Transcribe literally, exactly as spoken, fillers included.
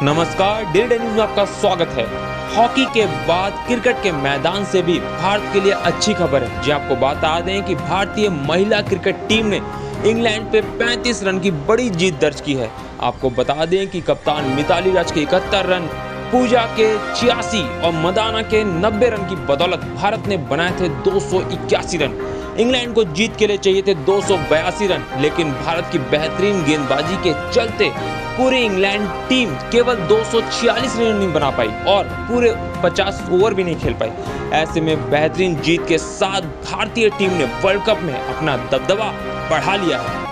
नमस्कार, daily diary news में आपका स्वागत है। हॉकी के बाद क्रिकेट के मैदान से भी भारत के लिए अच्छी खबर है। जी आपको बता दें कि भारतीय महिला क्रिकेट टीम ने इंग्लैंड पे पैंतीस रन की बड़ी जीत दर्ज की है। आपको बता दें कि कप्तान मिताली राज के इकहत्तर रन, पूजा के छियासी और मदाना के नब्बे रन की बदौलत भारत ने बनाए थे दो सौ इक्यासी रन। इंग्लैंड को जीत के लिए चाहिए थे दो सौ बयासी रन, लेकिन भारत की बेहतरीन गेंदबाजी के चलते पूरी इंग्लैंड टीम केवल दो सौ छियालीस रन नहीं बना पाई और पूरे पचास ओवर भी नहीं खेल पाई। ऐसे में बेहतरीन जीत के साथ भारतीय टीम ने वर्ल्ड कप में अपना दबदबा बढ़ा लिया है।